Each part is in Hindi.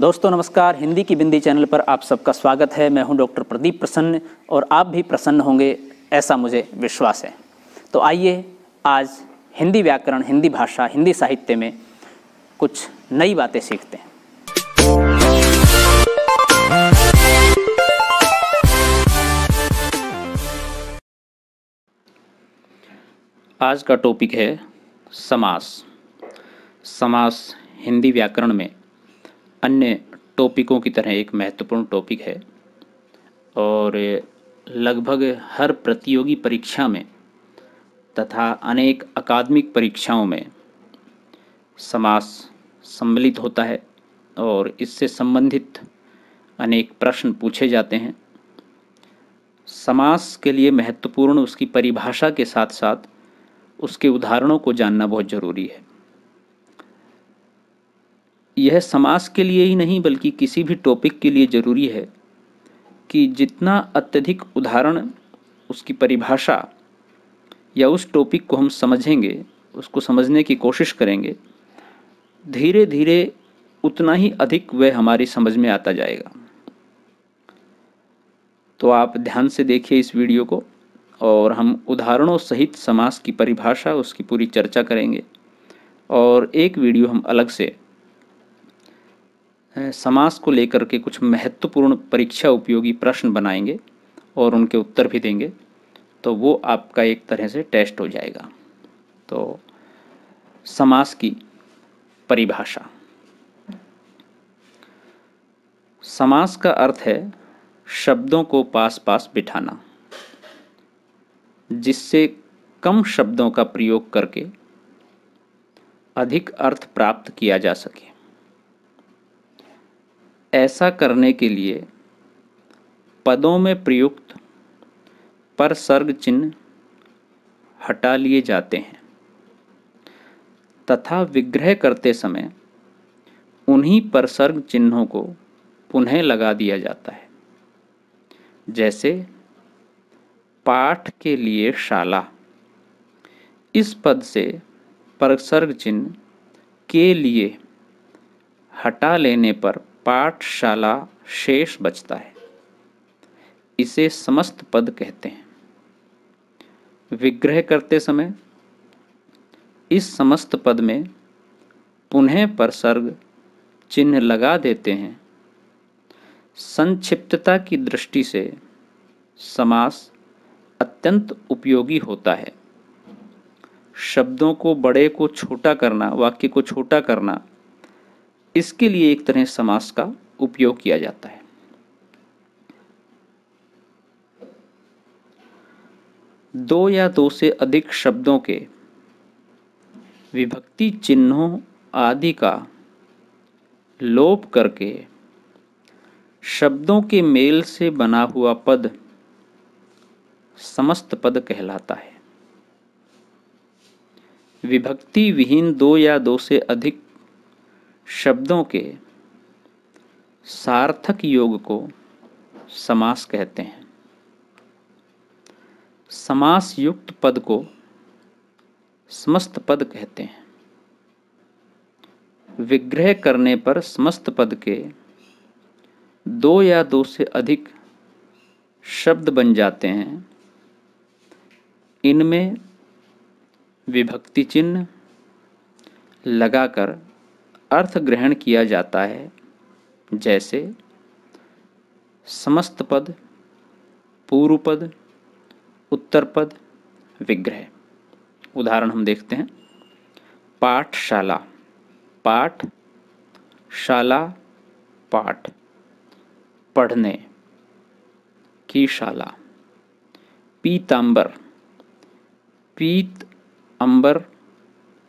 दोस्तों नमस्कार, हिंदी की बिंदी चैनल पर आप सबका स्वागत है। मैं हूं डॉक्टर प्रदीप प्रसन्न और आप भी प्रसन्न होंगे ऐसा मुझे विश्वास है। तो आइए आज हिंदी व्याकरण, हिंदी भाषा, हिंदी साहित्य में कुछ नई बातें सीखते हैं। आज का टॉपिक है समास। समास हिंदी व्याकरण में अन्य टॉपिकों की तरह एक महत्वपूर्ण टॉपिक है और लगभग हर प्रतियोगी परीक्षा में तथा अनेक अकादमिक परीक्षाओं में समास सम्मिलित होता है और इससे संबंधित अनेक प्रश्न पूछे जाते हैं। समास के लिए महत्वपूर्ण उसकी परिभाषा के साथ साथ उसके उदाहरणों को जानना बहुत ज़रूरी है। यह समास के लिए ही नहीं बल्कि किसी भी टॉपिक के लिए ज़रूरी है कि जितना अत्यधिक उदाहरण, उसकी परिभाषा या उस टॉपिक को हम समझेंगे, उसको समझने की कोशिश करेंगे, धीरे धीरे उतना ही अधिक वह हमारी समझ में आता जाएगा। तो आप ध्यान से देखिए इस वीडियो को और हम उदाहरणों सहित समास की परिभाषा, उसकी पूरी चर्चा करेंगे और एक वीडियो हम अलग से समास को लेकर के कुछ महत्वपूर्ण परीक्षा उपयोगी प्रश्न बनाएंगे और उनके उत्तर भी देंगे। तो वो आपका एक तरह से टेस्ट हो जाएगा। तो समास की परिभाषा। समास का अर्थ है शब्दों को पास पास बिठाना, जिससे कम शब्दों का प्रयोग करके अधिक अर्थ प्राप्त किया जा सके। ऐसा करने के लिए पदों में प्रयुक्त पर सर्ग चिन्ह हटा लिए जाते हैं तथा विग्रह करते समय उन्हीं पर सर्ग चिन्हों को पुनः लगा दिया जाता है। जैसे पाठ के लिए शाला, इस पद से पर सर्ग चिन्ह के लिए हटा लेने पर पाठशाला शेष बचता है। इसे समस्त पद कहते हैं। विग्रह करते समय इस समस्त पद में पुनः परसर्ग चिन्ह लगा देते हैं। संक्षिप्तता की दृष्टि से समास अत्यंत उपयोगी होता है। शब्दों को बड़े को छोटा करना, वाक्य को छोटा करना, इसके लिए एक तरह समास का उपयोग किया जाता है। दो या दो से अधिक शब्दों के विभक्ति चिन्हों आदि का लोप करके शब्दों के मेल से बना हुआ पद समस्त पद कहलाता है। विभक्ति विहीन दो या दो से अधिक शब्दों के सार्थक योग को समास कहते हैं। समास युक्त पद को समस्त पद कहते हैं। विग्रह करने पर समस्त पद के दो या दो से अधिक शब्द बन जाते हैं। इनमें विभक्ति चिन्ह लगाकर अर्थ ग्रहण किया जाता है। जैसे समस्त पद, पूर्व पद, उत्तर पद, विग्रह। उदाहरण हम देखते हैं। पाठशाला, पाठ शाला, पाठ पढ़ने की शाला। पीतांबर, पीत अंबर,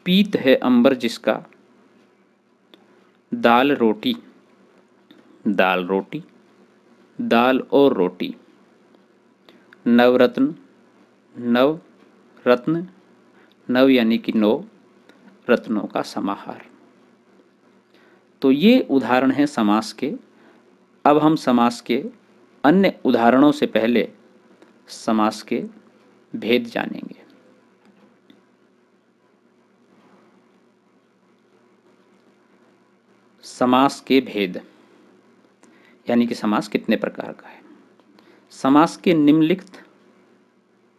पीत है अंबर जिसका। दाल रोटी, दाल रोटी, दाल और रोटी। नवरत्न, नव रत्न, नव यानी कि नौ रत्नों का समाहार। तो ये उदाहरण हैं समास के। अब हम समास के अन्य उदाहरणों से पहले समास के भेद जानेंगे। समास के भेद। यानी कि समास कितने प्रकार का है। समास के निम्नलिखित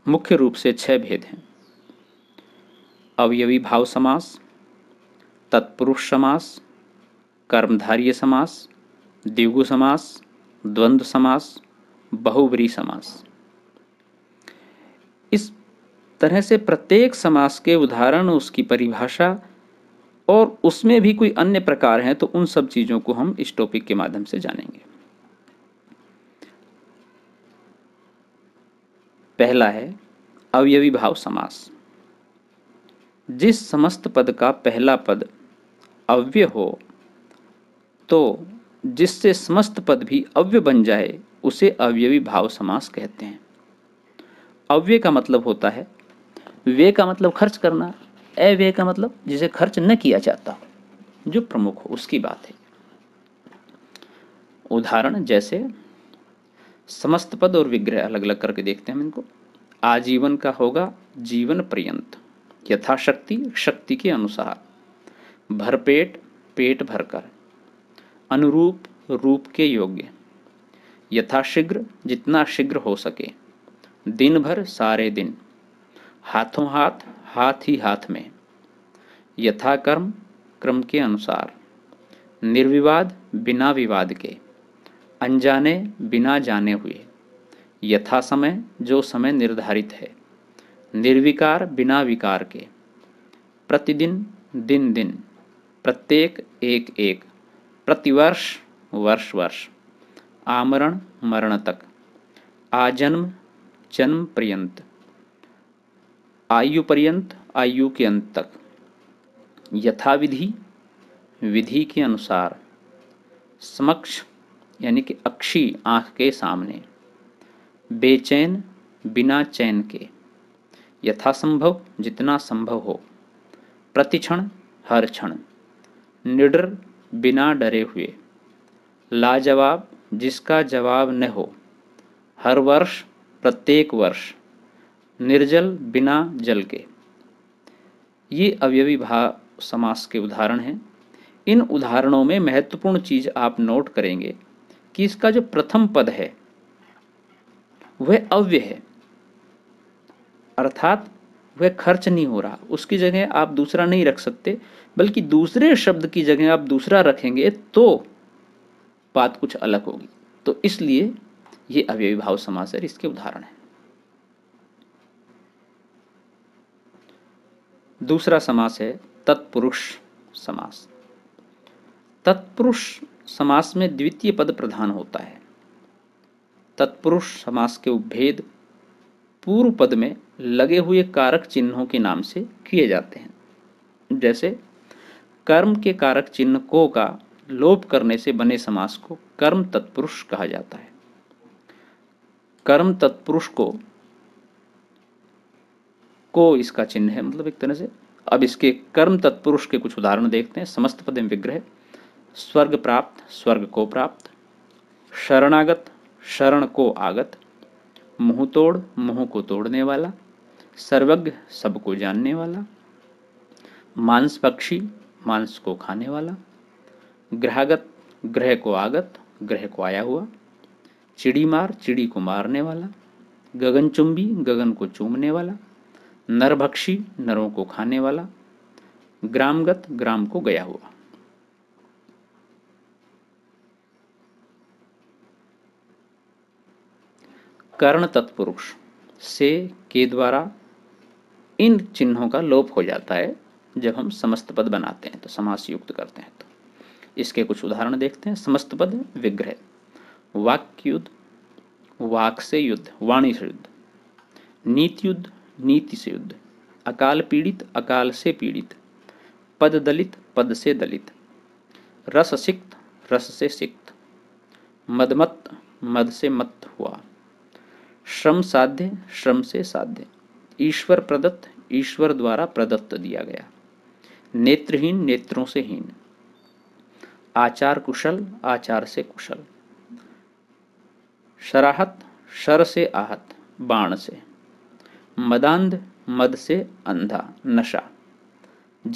मुख्य रूप से 6 भेद हैं। अवयवी भाव समास, तत्पुरुष समास, कर्मधारय समास, द्विगु समास, द्वंद्व समास, बहुव्रीहि समास। इस तरह से प्रत्येक समास के उदाहरण, उसकी परिभाषा और उसमें भी कोई अन्य प्रकार हैं तो उन सब चीज़ों को हम इस टॉपिक के माध्यम से जानेंगे। पहला है अवयवी भाव समास। जिस समस्त पद का पहला पद अव्यय हो तो जिससे समस्त पद भी अव्यय बन जाए उसे अवयवी भाव समास कहते हैं। अव्यय का मतलब होता है, व्यय का मतलब खर्च करना, अव्यय का मतलब जिसे खर्च न किया जाता हो, जो प्रमुख हो उसकी बात है। उदाहरण जैसे समस्त पद और विग्रह अलग अलग करके देखते हैं हम इनको। आजीवन का होगा जीवन पर्यंत, यथाशक्ति शक्ति के अनुसार, भरपेट पेट भरकर, अनुरूप रूप के योग्य, यथाशीघ्र जितना शीघ्र हो सके, दिन भर सारे दिन, हाथों हाथ हाथ ही हाथ में, यथा कर्म क्रम के अनुसार, निर्विवाद बिना विवाद के, अनजाने बिना जाने हुए, यथा समय जो समय निर्धारित है, निर्विकार बिना विकार के, प्रतिदिन दिन दिन, प्रत्येक एक एक, प्रतिवर्ष वर्ष वर्ष, आमरण मरण तक, आजन्म जन्म पर्यंत, आयु पर्यंत आयु के अंत तक, यथाविधि विधि के अनुसार, समक्ष यानी कि अक्षी आँख के सामने, बेचैन बिना चैन के, यथासंभव जितना संभव हो, प्रतिक्षण हर क्षण, निडर बिना डरे हुए, लाजवाब जिसका जवाब न हो, हर वर्ष प्रत्येक वर्ष, निर्जल बिना जल के। ये अवयवी भाव समास के उदाहरण हैं। इन उदाहरणों में महत्वपूर्ण चीज़ आप नोट करेंगे कि इसका जो प्रथम पद है वह अव्यय है, अर्थात वह खर्च नहीं हो रहा, उसकी जगह आप दूसरा नहीं रख सकते, बल्कि दूसरे शब्द की जगह आप दूसरा रखेंगे तो बात कुछ अलग होगी। तो इसलिए ये अव्ययी भाव समास है, इसके उदाहरण हैं। दूसरा समास है तत्पुरुष समास। तत्पुरुष समास में द्वितीय पद प्रधान होता है। तत्पुरुष समास के उपभेद पूर्व पद में लगे हुए कारक चिन्हों के नाम से किए जाते हैं। जैसे कर्म के कारक चिन्ह को का लोप करने से बने समास को कर्म तत्पुरुष कहा जाता है। कर्म तत्पुरुष को इसका चिन्ह है, मतलब एक तरह से। अब इसके कर्म तत्पुरुष के कुछ उदाहरण देखते हैं। समस्त पद में विग्रह, स्वर्ग प्राप्त स्वर्ग को प्राप्त, शरणागत शरण को आगत, मुँह तोड़ मुँह को तोड़ने वाला, सर्वज्ञ सबको जानने वाला, मांस पक्षी मांस को खाने वाला, ग्रहागत ग्रह को आगत ग्रह को आया हुआ, चिड़ी मार चिड़ी को मारने वाला, गगनचुंबी गगन को चूमने वाला, नरभक्षी नरों को खाने वाला, ग्रामगत ग्राम को गया हुआ। कर्ण तत्पुरुष से के द्वारा इन चिन्हों का लोप हो जाता है जब हम समस्त पद बनाते हैं, तो समास युक्त करते हैं। तो इसके कुछ उदाहरण देखते हैं। समस्त पद विग्रह, वाक्य युद्ध वाक से युद्ध वाणी से युद्ध, नीति युद्ध नीति से युद्ध, अकाल पीड़ित अकाल से पीड़ित, पद दलित पद से दलित, रस सिक्त रस से सिक्त, मदमत मद से मत हुआ, श्रम साध्य श्रम से साध्य, ईश्वर प्रदत्त ईश्वर द्वारा प्रदत्त दिया गया, नेत्रहीन नेत्रों से हीन, आचार कुशल आचार से कुशल, शराहत शर से आहत बाण से, मदांध मद से अंधा नशा,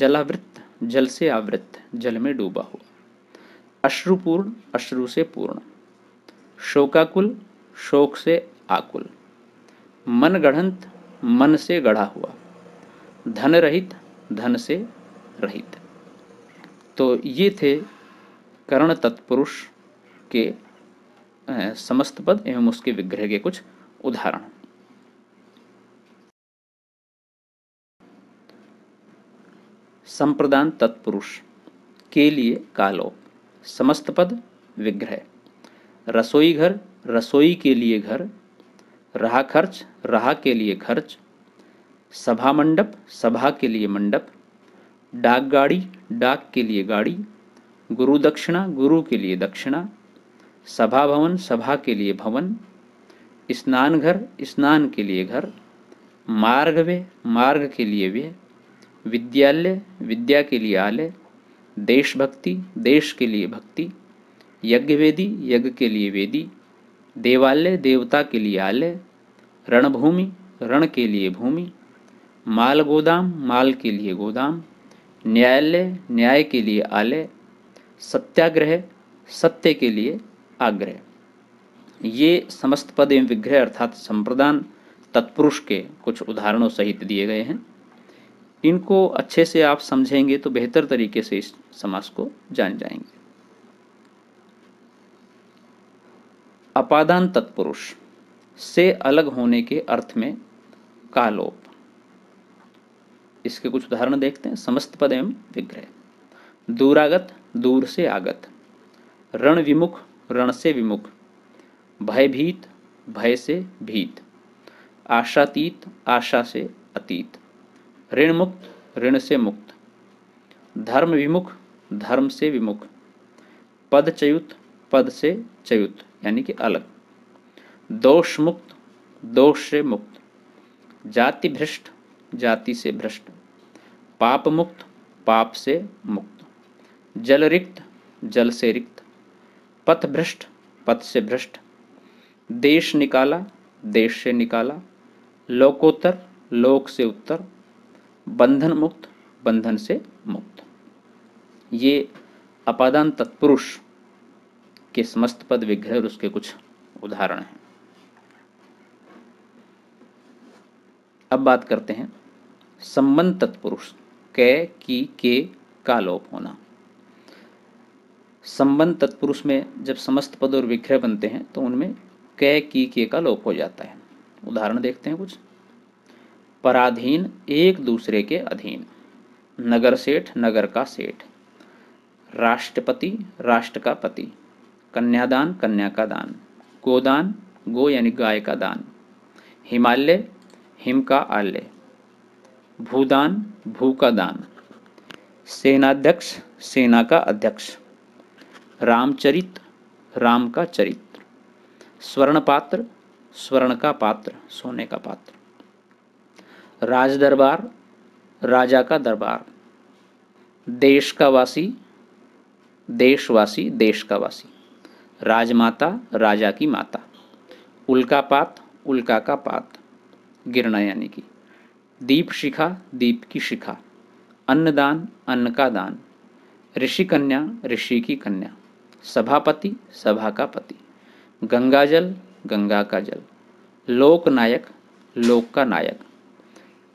जलावृत जल से आवृत जल में डूबा हुआ, अश्रुपूर्ण अश्रु से पूर्ण, शोकाकुल, शोक से आकुल। मनगढ़ंत, मन से गढ़ा हुआ। धन रहित, धन से रहित। तो ये थे कर्ण तत्पुरुष के समस्त पद एवं उसके विग्रह के कुछ उदाहरण। संप्रदान तत्पुरुष के लिए कालोप, समस्त पद विग्रह। रसोई घर, रसोई के लिए घर। रहा खर्च, रहा के लिए खर्च। सभा मंडप, सभा के लिए मंडप। डाक गाड़ी, डाक के लिए गाड़ी। गुरु दक्षिणा, गुरु के लिए दक्षिणा। सभा भवन, सभा के लिए भवन। स्नान घर, स्नान के लिए घर। मार्गवे, मार्ग के लिए वे। विद्यालय, विद्या के लिए आलय। देशभक्ति, देश के लिए भक्ति। यज्ञवेदी, यज्ञ के लिए वेदी। देवालय, देवता के लिए आलय। रणभूमि, रण के लिए भूमि। माल गोदाम, माल के लिए गोदाम। न्यायालय, न्याय के लिए आलय। सत्याग्रह, सत्य के लिए आग्रह। ये समस्त पद एवं विग्रह अर्थात संप्रदान तत्पुरुष के कुछ उदाहरणों सहित दिए गए हैं। इनको अच्छे से आप समझेंगे तो बेहतर तरीके से इस समास को जान जाएंगे। अपादान तत्पुरुष से अलग होने के अर्थ में कालोप, इसके कुछ उदाहरण देखते हैं। समस्त पद एवं विग्रह। दूरागत, दूर से आगत। रण विमुख, रण से विमुख। भयभीत, भय से भीत। आशातीत, आशा से अतीत। ऋण मुक्त, ऋण से मुक्त। धर्म विमुख, धर्म से विमुख। पदच्युत, पद से च्युत यानी कि अलग। दोष मुक्त, दोष से मुक्त। जाति भ्रष्ट, जाति से भ्रष्ट। पाप मुक्त, पाप से मुक्त। जल रिक्त, जल से रिक्त। पथ भ्रष्ट, पथ से भ्रष्ट। देश निकाला, देश से निकाला। लोकोत्तर, लोक से उत्तर। बंधन मुक्त, बंधन से मुक्त। ये अपादान तत्पुरुष के समस्त पद विग्रह और उसके कुछ उदाहरण हैं। अब बात करते हैं संबंध तत्पुरुष कै, की, के का लोप होना। संबंध तत्पुरुष में जब समस्त पद और विग्रह बनते हैं तो उनमें कै, की, के का लोप हो जाता है। उदाहरण देखते हैं कुछ। पराधीन, एक दूसरे के अधीन। नगर सेठ, नगर का सेठ। राष्ट्रपति, राष्ट्र का पति। कन्यादान, कन्या का दान। गोदान, गो यानी गाय का दान। हिमालय, हिम का आलय। भूदान, भू का दान। सेनाध्यक्ष, सेना का अध्यक्ष। रामचरित, राम का चरित्र। स्वर्ण पात्र, स्वर्ण का पात्र, सोने का पात्र। राज दरबार, राजा का दरबार। देश का वासी, देशवासी, देश का वासी। राजमाता, राजा की माता। उल्कापात, उल्का का पात, गिरना यानी कि। दीप शिखा, दीप की शिखा। अन्नदान, अन्न का दान। ऋषि कन्या, ऋषि की कन्या। सभापति, सभा का पति। गंगाजल, गंगा का जल। लोकनायक, लोक का नायक।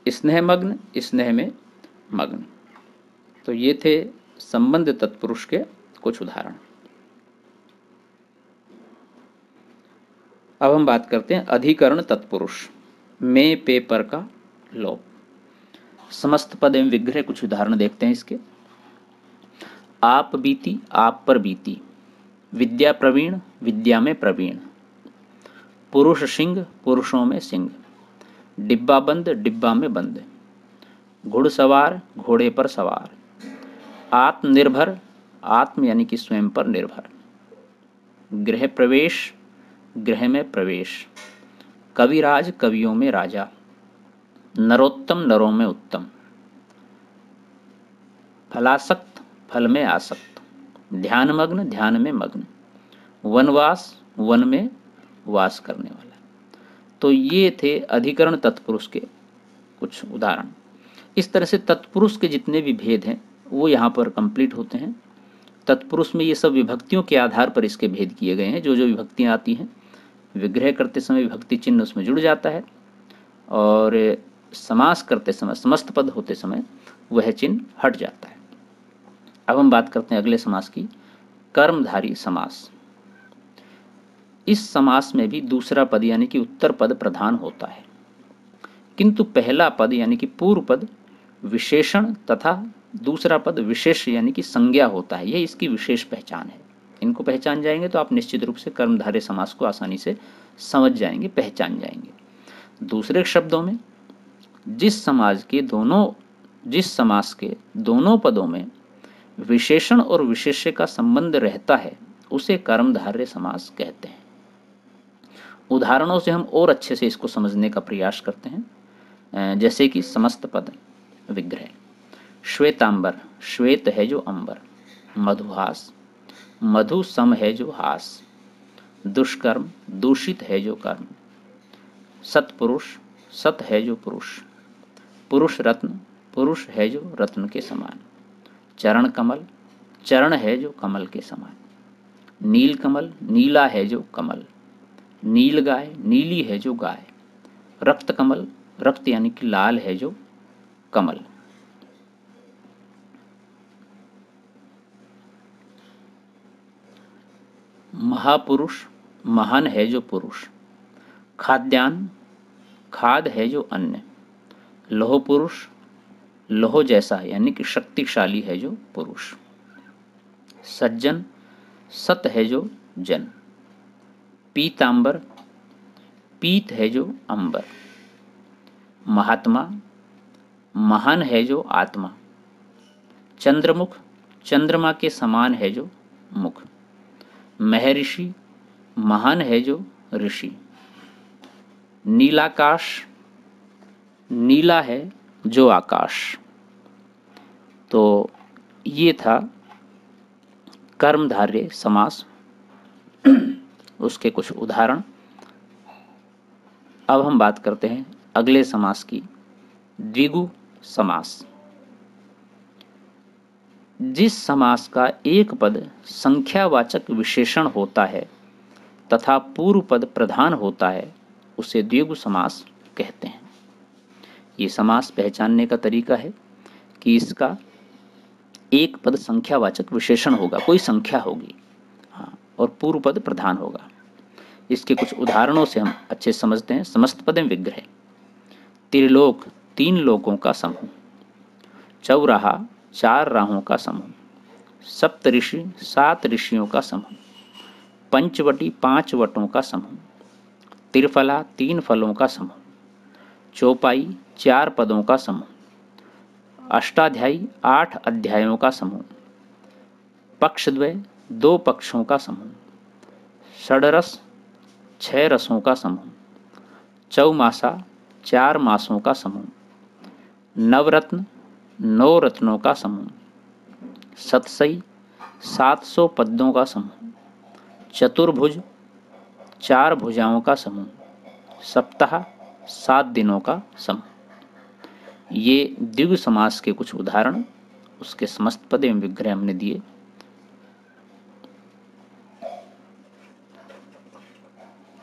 स्नेहमग्न, स्नेह में मग्न। तो ये थे संबंध तत्पुरुष के कुछ उदाहरण। अब हम बात करते हैं अधिकरण तत्पुरुष में पे, पर का लोप। समस्त पद एवं विग्रह कुछ उदाहरण देखते हैं इसके। आप बीती, आप पर बीती। विद्या प्रवीण, विद्या में प्रवीण। पुरुष सिंह, पुरुषों में सिंह। डिब्बा बंद, डिब्बा में बंद। घुड़सवार, घोड़े पर सवार। आत्मनिर्भर, आत्म यानी कि स्वयं पर निर्भर। गृह प्रवेश, गृह में प्रवेश। कविराज, कवियों में राजा। नरोत्तम, नरों में उत्तम। फलासक्त, फल में आसक्त। ध्यानमग्न, ध्यान में मग्न। वनवास, वन में वास करने वाला। तो ये थे अधिकरण तत्पुरुष के कुछ उदाहरण। इस तरह से तत्पुरुष के जितने भी भेद हैं वो यहाँ पर कंप्लीट होते हैं। तत्पुरुष में ये सब विभक्तियों के आधार पर इसके भेद किए गए हैं। जो जो विभक्तियाँ आती हैं, विग्रह करते समय विभक्ति चिन्ह उसमें जुड़ जाता है, और समास करते समय, समस्त पद होते समय वह चिन्ह हट जाता है। अब हम बात करते हैं अगले समास की, कर्मधारी समास। इस समास में भी दूसरा पद यानी कि उत्तर पद प्रधान होता है, किंतु पहला पद यानी कि पूर्व पद विशेषण तथा दूसरा पद विशेष यानी कि संज्ञा होता है। यह इसकी विशेष पहचान है। इनको पहचान जाएंगे तो आप निश्चित रूप से कर्मधारय समास को आसानी से समझ जाएंगे, पहचान जाएंगे। दूसरे शब्दों में जिस समास के दोनों पदों में विशेषण और विशेष्य का संबंध रहता है उसे कर्मधारय समास कहते हैं। उदाहरणों से हम और अच्छे से इसको समझने का प्रयास करते हैं। जैसे कि समस्त पद विग्रह, श्वेतांबर, श्वेत है जो अंबर, मधुहास, मधु सम है जो हास, दुष्कर्म, दूषित है जो कर्म, सत्पुरुष, सत है जो पुरुष, पुरुष रत्न, पुरुष है जो रत्न के समान, चरण कमल, चरण है जो कमल के समान, नील कमल, नीला है जो कमल, नील गाय, नीली है जो गाय, रक्त कमल, रक्त यानी कि लाल है जो कमल। महापुरुष, महान है जो पुरुष, खाद्यान्न, खाद है जो अन्न, लोह पुरुष, लोह जैसा यानी कि शक्तिशाली है जो पुरुष, सज्जन, सत है जो जन, पीतांबर, पीत है जो अंबर, महात्मा, महान है जो आत्मा, चंद्रमुख, चंद्रमा के समान है जो मुख, महर्षि, महान है जो ऋषि, नीलाकाश, नीला है जो आकाश। तो ये था कर्मधारय समास, उसके कुछ उदाहरण। अब हम बात करते हैं अगले समास की, द्विगु समास। जिस समास का एक पद संख्यावाचक विशेषण होता है तथा पूर्व पद प्रधान होता है उसे द्विगु समास कहते हैं। ये समास पहचानने का तरीका है कि इसका एक पद संख्यावाचक विशेषण होगा, कोई संख्या होगी, हाँ, और पूर्व पद प्रधान होगा। इसके कुछ उदाहरणों से हम अच्छे समझते हैं। समस्त पद विग्रह, त्रिलोक, तीन लोकों का समूह, चौराहा, चार राहों का समूह, सप्तऋषि, सात ऋषियों का समूह, पंचवटी, पांच वटों का समूह, त्रिफला, तीन फलों का समूह, चौपाई, चार पदों का समूह, अष्टाध्यायी, आठ अध्यायों का समूह, पक्षद्वय, दो पक्षों का समूह, षडरस, छह रसों का समूह, चौमासा, चार मासों का समूह, नवरत्न, नौ रत्नों का समूह, सतसई, 700 पद्यों का समूह, चतुर्भुज, चार भुजाओं का समूह, सप्ताह, 7 दिनों का समूह। ये द्विगु समास के कुछ उदाहरण, उसके समस्त पद एवं विग्रह हमने दिए।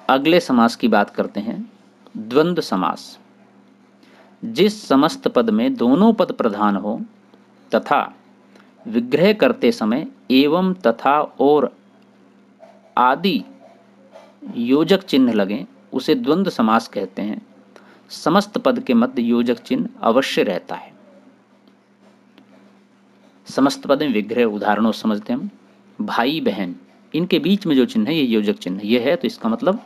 अगले समास की बात करते हैं, द्वंद्व समास। जिस समस्त पद में दोनों पद प्रधान हो तथा विग्रह करते समय एवं तथा और आदि योजक चिन्ह लगें उसे द्वंद्व समास कहते हैं। समस्त पद के मध्य योजक चिन्ह अवश्य रहता है। समस्त पद में विग्रह उदाहरणों समझते हम, भाई बहन, इनके बीच में जो चिन्ह है ये योजक चिन्ह यह है, तो इसका मतलब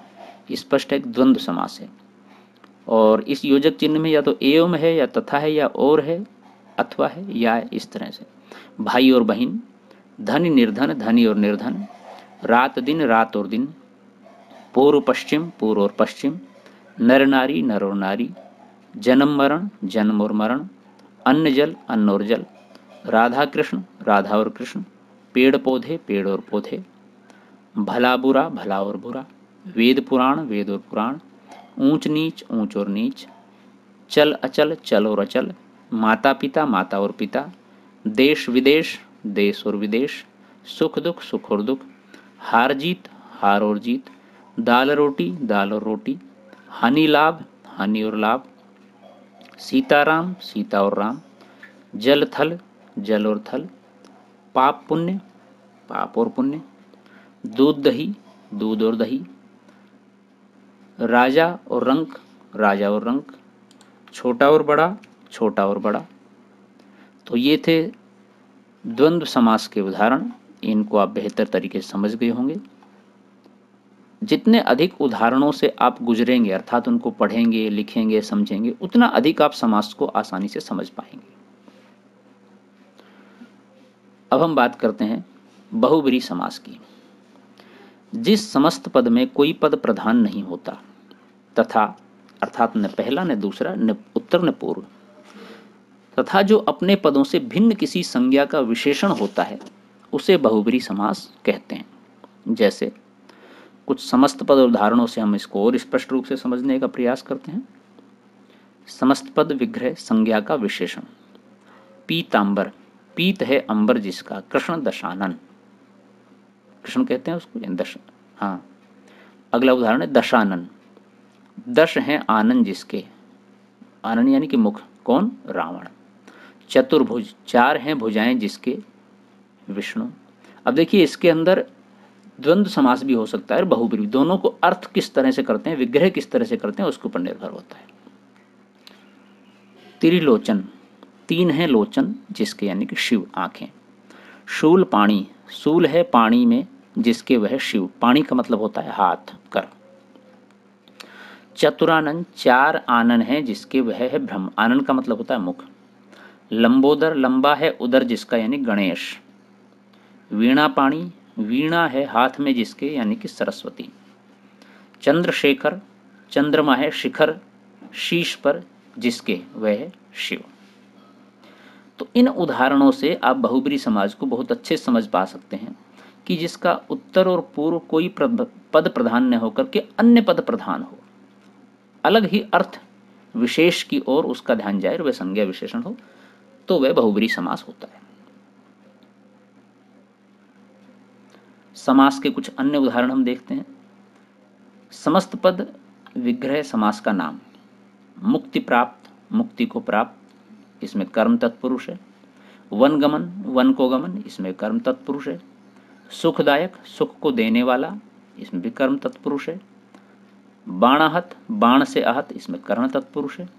स्पष्ट है द्वंद्व समास है। और इस योजक चिन्ह में या तो एवं है, या तथा है, या और है, अथवा है, या इस तरह से। भाई और बहन, धन निर्धन, धनी और निर्धन, रात दिन, रात और दिन, पूर्व पश्चिम, पूर्व और पश्चिम, नर नारी, नर और नारी, जन्म मरण, जन्म और मरण, अन्न जल, अन्न और जल, राधा कृष्ण, राधा और कृष्ण, पेड़ पौधे, पेड़ और पौधे, भला बुरा, भला और बुरा, वेद पुराण, वेद और पुराण, ऊंच नीच, ऊंच और नीच, चल अचल, चल और अचल, माता पिता, माता और पिता, देश विदेश, देश और विदेश, सुख दुख सुख और दुख, हार और जीत, दाल और रोटी, हानि और लाभ, सीता और राम, जल और थल, पाप और पुण्य, दूध और दही, राजा और रंक, छोटा और बड़ा। तो ये थे द्वंद्व समास के उदाहरण। इनको आप बेहतर तरीके से समझ गए होंगे। जितने अधिक उदाहरणों से आप गुजरेंगे, अर्थात उनको पढ़ेंगे, लिखेंगे, समझेंगे, उतना अधिक आप समास को आसानी से समझ पाएंगे। अब हम बात करते हैं बहुब्रीही समास की। जिस समस्त पद में कोई पद प्रधान नहीं होता तथा, अर्थात न पहला न दूसरा न उत्तर न पूर्व, तथा जो अपने पदों से भिन्न किसी संज्ञा का विशेषण होता है, उसे बहुब्रीही समास कहते हैं। जैसे कुछ समस्त पद उदाहरणों से हम इसको और स्पष्ट रूप से समझने का प्रयास करते हैं। समस्त पद विग्रह संज्ञा का विशेषण। पीतांबर, पीत है अंबर जिसका, कृष्ण दशानन, कृष्ण कहते हैं उसको दश। हाँ, अगला उदाहरण है दशानन, दश हैं आनन जिसके, आनन यानी कि मुख, कौन? रावण। चतुर्भुज, चार हैं भुजाएं जिसके, विष्णु। अब देखिए इसके अंदर द्वंद्व समास भी हो सकता है और बहुब्रीही, दोनों को अर्थ किस तरह से करते हैं, विग्रह किस तरह से करते हैं, उसके ऊपर निर्भर होता है। त्रिलोचन, तीन है लोचन जिसके, यानी कि शिव, आँखें। शूल पाणी, शूल है पानी में जिसके, वह शिव, पानी का मतलब होता है हाथ, कर। चतुरानन, चार आनन है जिसके, वह है ब्रह्म, आनन का मतलब होता है मुख। लंबोदर, लंबा है उदर जिसका, यानी गणेश। वीणा पाणी, वीणा है हाथ में जिसके, यानी कि सरस्वती। चंद्रशेखर, चंद्रमा है शिखर, शीश पर जिसके, वह है शिव। तो इन उदाहरणों से आप बहुब्रीही समास को बहुत अच्छे समझ पा सकते हैं कि जिसका उत्तर और पूर्व कोई पद प्रधान न होकर के अन्य पद प्रधान हो, अलग ही अर्थ विशेष की ओर उसका ध्यान जाए, वह संज्ञा विशेषण हो, तो वह बहुब्रीही समास होता है। समास के कुछ अन्य उदाहरण हम देखते हैं। समस्त पद विग्रह समास का नाम। मुक्ति प्राप्त, मुक्ति को प्राप्त, इसमें कर्म तत्पुरुष है। वनगमन, वन को गमन, इसमें कर्म तत्पुरुष है। सुखदायक, सुख को देने वाला, इसमें भी कर्म तत्पुरुष है। बाणाहत, बाण से आहत, इसमें कर्ण तत्पुरुष है।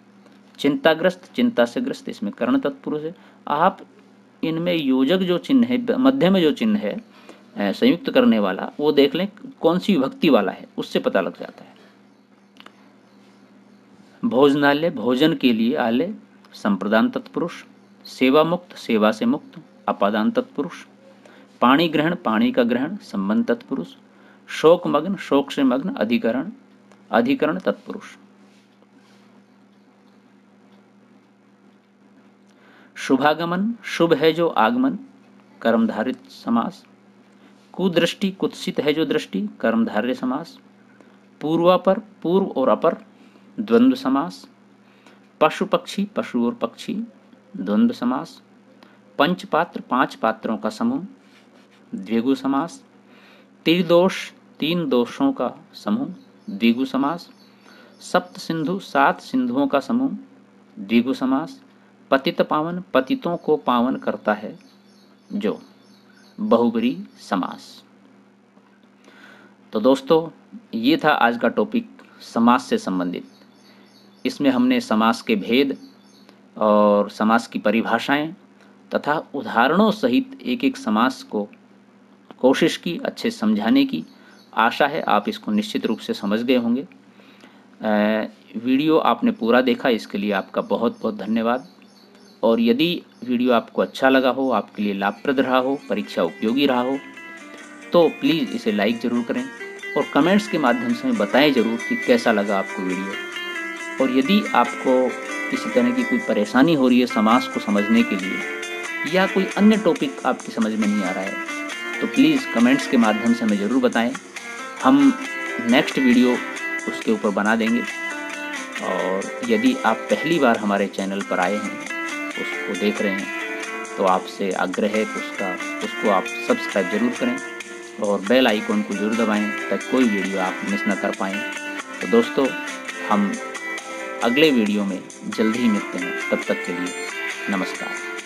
चिंताग्रस्त, चिंता से ग्रस्त, इसमें कर्ण तत्पुरुष है। आप इनमें योजक जो चिन्ह है, मध्य में जो चिन्ह है संयुक्त करने वाला, वो देख लें कौन सी विभक्ति वाला है, उससे पता लग जाता है। भोजनालय, भोजन के लिए आलय, संप्रदान तत्पुरुष। सेवा मुक्त, सेवा से मुक्त, अपादान तत्पुरुष। पाणी ग्रहण, पानी का ग्रहण, संबंध तत्पुरुष। शोक मग्न, शोक से मग्न, अधिकरण, अधिकरण तत्पुरुष। शुभागमन, शुभ है जो आगमन, कर्मधारित समास। कुदृष्टि, कुत्सित है जो दृष्टि, कर्मधारय समास। पूर्वापर, पूर्व और अपर, द्वंद्व समास। पशु पक्षी, पशु और पक्षी, द्वंद्व समास। पंच पात्र, पांच पात्रों का समूह, द्विगु समास। त्रिदोष, तीन दोषों का समूह, द्विगु समास। सप्त सिंधु, सात सिंधुओं का समूह, द्विगु समास। पतित पावन, पतितों को पावन करता है जो, बहुब्रीही समास। तो दोस्तों, ये था आज का टॉपिक समास से संबंधित। इसमें हमने समास के भेद और समास की परिभाषाएं तथा उदाहरणों सहित एक एक समास को कोशिश की अच्छे समझाने की। आशा है आप इसको निश्चित रूप से समझ गए होंगे। वीडियो आपने पूरा देखा, इसके लिए आपका बहुत बहुत धन्यवाद। और यदि वीडियो आपको अच्छा लगा हो, आपके लिए लाभप्रद रहा हो, परीक्षा उपयोगी रहा हो, तो प्लीज़ इसे लाइक ज़रूर करें और कमेंट्स के माध्यम से बताएं ज़रूर कि कैसा लगा आपको वीडियो। और यदि आपको किसी तरह की कोई परेशानी हो रही है समास को समझने के लिए, या कोई अन्य टॉपिक आपकी समझ में नहीं आ रहा है, तो प्लीज़ कमेंट्स के माध्यम से हमें ज़रूर बताएँ। हम नेक्स्ट वीडियो उसके ऊपर बना देंगे। और यदि आप पहली बार हमारे चैनल पर आए हैं, उसको देख रहे हैं, तो आपसे आग्रह है कि उसका उसको आप सब्सक्राइब जरूर करें और बेल आइकॉन को जरूर दबाएं ताकि कोई वीडियो आप मिस ना कर पाएँ। तो दोस्तों हम अगले वीडियो में जल्द ही मिलते हैं, तब तक के लिए नमस्कार।